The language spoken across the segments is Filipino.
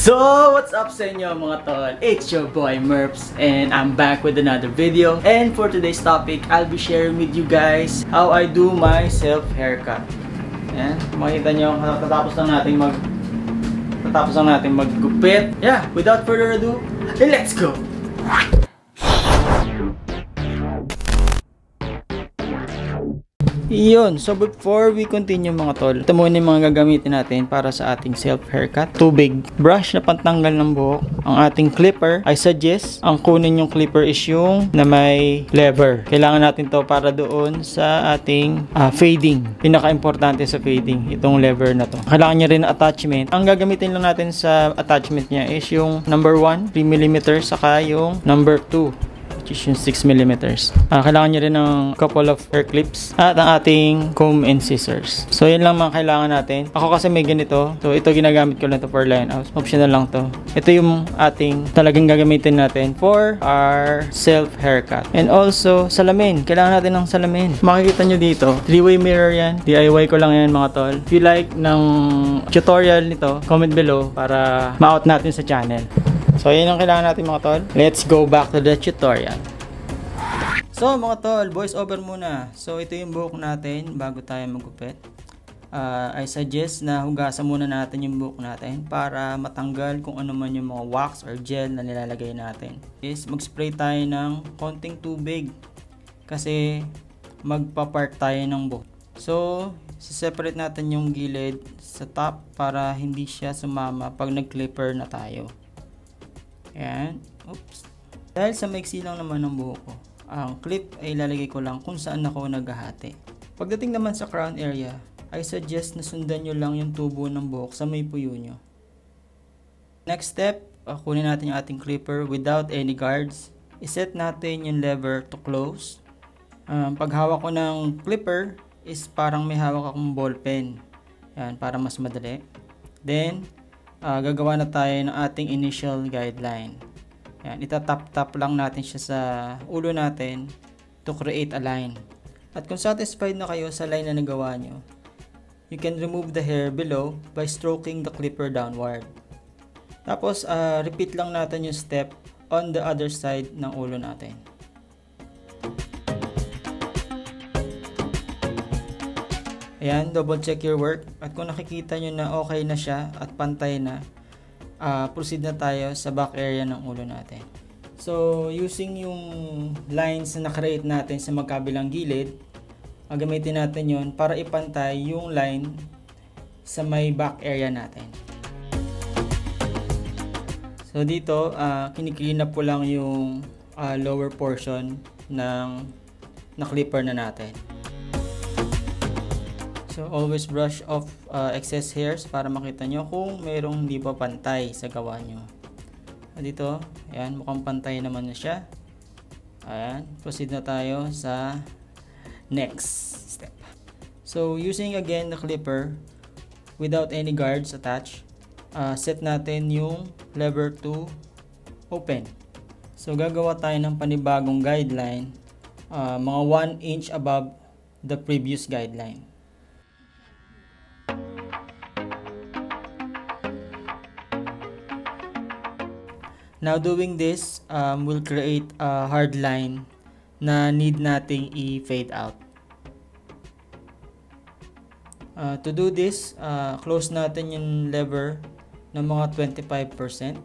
So, what's up sa inyo mga tol? It's your boy Merps and I'm back with another video. And for today's topic, I'll be sharing with you guys how I do my self-haircut. Ayan, makikita nyo, tatapos lang natin maggupit. Yeah, without further ado, let's go! Iyon. So before we continue mga tol, ito muna yung mga gagamitin natin para sa ating self-haircut. Tubig, brush na pantanggal ng buhok, ang ating clipper. I suggest, ang kunin yung clipper is yung na may lever. Kailangan natin to para doon sa ating fading. Pinaka-importante sa fading, itong lever na to. Kailangan niya rin attachment. Ang gagamitin lang natin sa attachment niya is yung number 1, 3mm, saka yung number 2. Yung 6mm. Kailangan nyo rin ng couple of hair clips at ang ating comb and scissors. So yun lang mga kailangan natin. Ako kasi may ganito. So ito ginagamit ko lang to for line out. Optional lang to. Ito yung ating talagang gagamitin natin for our self haircut. And also salamin. Kailangan natin ng salamin. Makikita nyo dito. 3-way mirror yan. DIY ko lang yan mga tol. If you like ng tutorial nito, comment below para ma-out natin sa channel. So, yun ang kailangan natin mga tol. Let's go back to the tutorial. So, mga tol, voice over muna. So, ito yung buhok natin bago tayo magupit. I suggest na hugasan muna natin yung buhok natin para matanggal kung ano man yung mga wax or gel na nilalagay natin. Is mag-spray tayo ng konting tubig kasi magpa-part tayo ng buhok. So, separate natin yung gilid sa top para hindi siya sumama pag nag-clipper na tayo. Ayan. Oops. Dahil sa maiksi lang naman ng buhok ko, ang clip ay ilalagay ko lang kung saan ako naghahati. Pagdating naman sa crown area, I suggest na sundan nyo lang yung tubo ng buhok sa may puyo nyo. Next step, kunin natin yung ating clipper without any guards. I-set natin yung lever to close. Pag hawak ko ng clipper is parang may hawak akong ball pen. Ayan, para mas madali. Then, gagawa na tayo ng ating initial guideline. Ayan, itatap-tap lang natin siya sa ulo natin to create a line. At kung satisfied na kayo sa line na nagawa nyo, you can remove the hair below by stroking the clipper downward. Tapos, repeat lang natin yung step on the other side ng ulo natin. Ayan, double check your work. At kung nakikita nyo na okay na siya at pantay na, proceed na tayo sa back area ng ulo natin. So, using yung lines na na-create natin sa magkabilang gilid, gamitin natin yon para ipantay yung line sa may back area natin. So, dito, kiniklean up ko lang yung lower portion ng na-clipper na natin. So, always brush off excess hairs para makita nyo kung mayroong hindi pa pantay sa gawa nyo. At dito, ayan, mukhang pantay naman na siya. Ayan, proceed na tayo sa next step. So, using again the clipper without any guards attached, set natin yung lever to open. So, gagawa tayo ng panibagong guideline, mga 1 inch above the previous guideline. Now, doing this will create a hard line na need nating i-fade out. To do this, close natin yung lever ng mga 25%.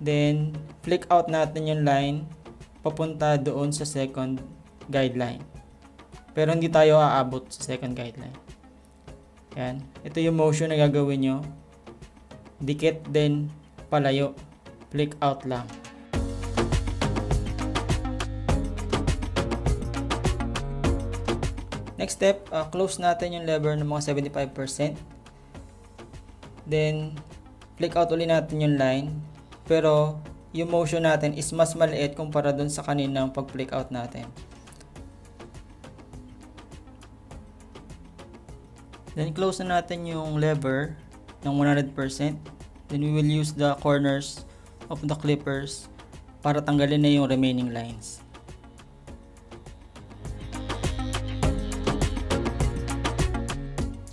Then, flick out natin yung line papunta doon sa second guideline. Pero hindi tayo aabot sa second guideline. Yan. Ito yung motion na gagawin nyo. Dikit then palayo, flick out lang. Next step, close natin yung lever ng mga 75%. Then, flick out ulit natin yung line. Pero, yung motion natin is mas maliit kumpara dun sa kaninang pag-flick out natin. Then, close na natin yung lever ng 100%. Then we will use the corners of the clippers para tanggalin na yung remaining lines.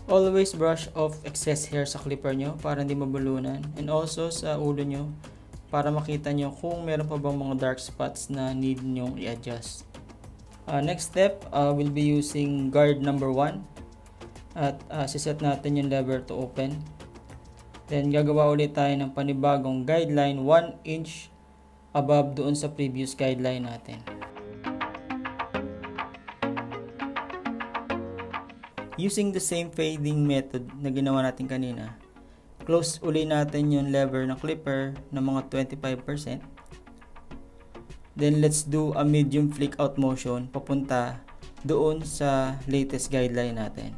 Always brush off excess hair sa clipper nyo para hindi mabulunan, and also sa ulo nyo para makita nyo kung meron pa bang mga dark spots na need nyong i-adjust. Next step, we'll be using guard number 1 at siset natin yung lever to open. Then gagawa ulit tayo ng panibagong guideline 1 inch above doon sa previous guideline natin. Using the same fading method na ginawa natin kanina, close uli natin yung lever ng clipper ng mga 25%. Then let's do a medium flick out motion papunta doon sa latest guideline natin.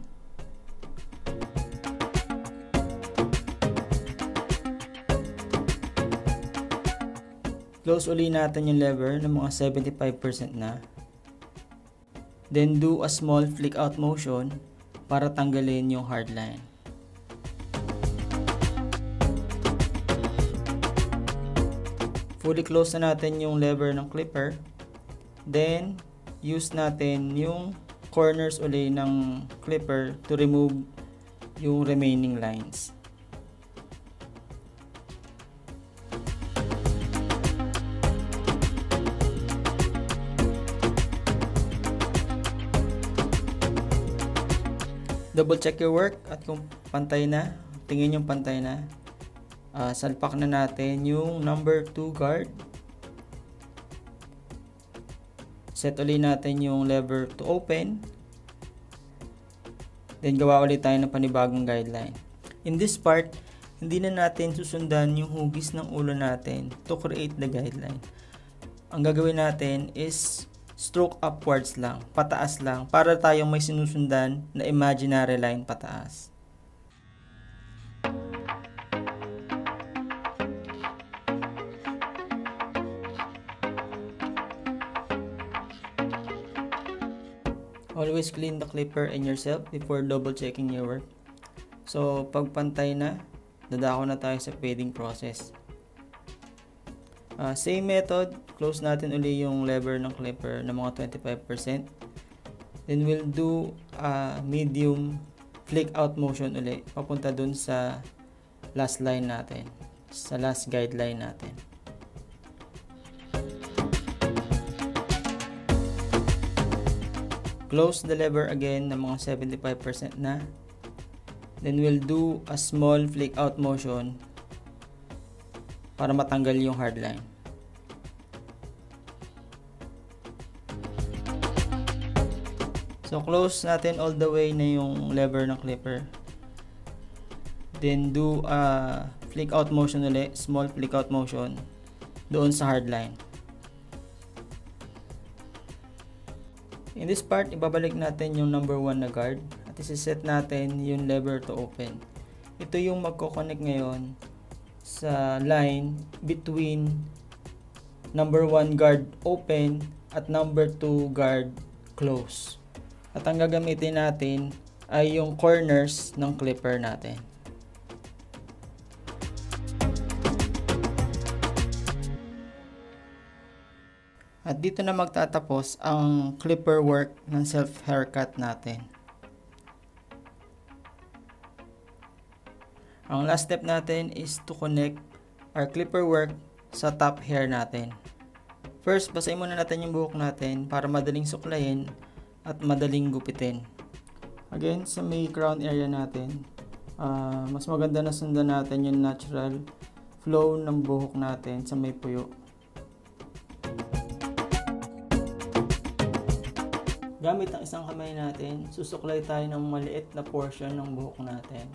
Close uli natin yung lever ng mga 75% na. Then do a small flick out motion para tanggalin yung hardline. Fully close na natin yung lever ng clipper. Then, use natin yung corners uli ng clipper to remove yung remaining lines. Double check your work at kung pantay na, tingin yung pantay na, salpak na natin yung number 2 guard. Set ulit natin yung lever to open. Then gawa ulit tayo ng panibagong guideline. In this part, hindi na natin susundan yung hugis ng ulo natin to create the guideline. Ang gagawin natin is stroke upwards lang, pataas lang, para tayong may sinusundan na imaginary line pataas. Always clean the clipper and yourself before double checking your work. So, pagpantay na, dadako na tayo sa fading process. Same method, close natin uli yung lever ng clipper na mga 25%. Then we'll do a medium flick out motion uli papunta dun sa last line natin, sa last guideline natin. Close the lever again na mga 75% na. Then we'll do a small flick out motion para matanggal yung hardline. So close natin all the way na yung lever ng clipper. Then do a flick out motion ulit, small flick out motion doon sa hardline. In this part, ibabalik natin yung number 1 na guard at isiset natin yung lever to open. Ito yung magko-connect ngayon sa line between number 1 guard open at number 2 guard close. At ang gagamitin natin ay yung corners ng clipper natin. At dito na magtatapos ang clipper work ng self haircut natin. Ang last step natin is to connect our clipper work sa top hair natin. First, basahin muna natin yung buhok natin para madaling suklayin at madaling gupitin. Again, sa may crown area natin, mas maganda na sundan natin yung natural flow ng buhok natin sa may puyo. Gamit ang isang kamay natin, susuklay tayo ng maliit na portion ng buhok natin.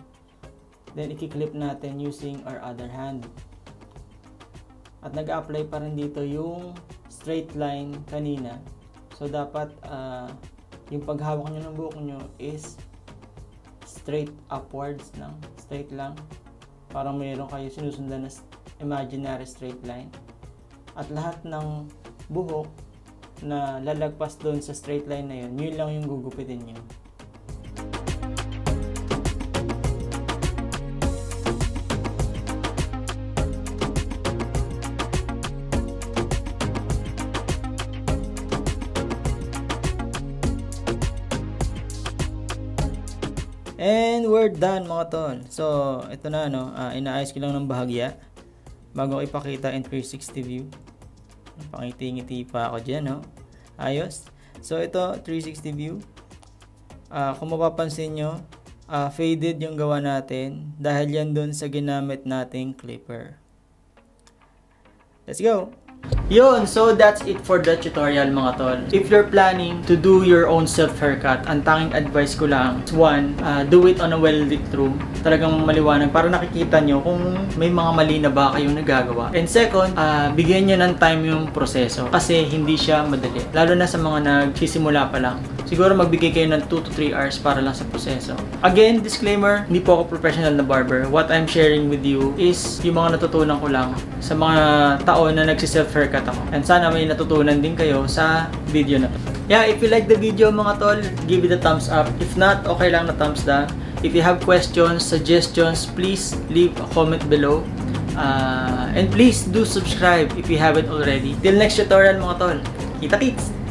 Then, i-clip natin using our other hand. At nag-apply pa rin dito yung straight line kanina. So, dapat yung paghawak nyo ng buhok nyo is straight upwards lang. Straight lang. Parang mayroon kayo sinusundan na imaginary straight line. At lahat ng buhok na lalagpas doon sa straight line na yun, yun lang yung gugupitin nyo. And and we're done mga tol. So ito na no, inaayos ko lang ng bahagya bago ipakita in 360 view. Pakiti-ngiti pa ako dyan no. Ayos. So ito 360 view. Kung mapapansin nyo, faded yung gawa natin dahil yan dun sa ginamit nating clipper. Let's go! Yun, so that's it for the tutorial mga tol. If you're planning to do your own self haircut, ang tanging advice ko lang, one, do it on a well-lit room. Talagang maliwanag para nakikita nyo kung may mga mali na ba kayong nagagawa. And second, bigyan nyo ng time yung proseso kasi hindi siya madali. Lalo na sa mga nagsisimula pa lang. Siguro magbigay kayo ng 2 to 3 hours para lang sa proseso. Again, disclaimer, hindi po ako professional na barber. What I'm sharing with you is yung mga natutunan ko lang sa mga taon na nagsiself-haircut ako. And sana may natutunan din kayo sa video na to. Yeah, if you like the video mga tol, give it a thumbs up. If not, okay lang na thumbs down. If you have questions, suggestions, please leave a comment below. And please do subscribe if you haven't already. Till next tutorial mga tol. Kita-kits!